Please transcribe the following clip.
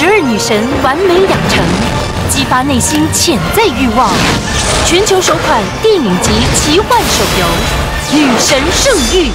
十二女神完美养成，激发内心潜在欲望。全球首款电影级奇幻手游《女神圣域》。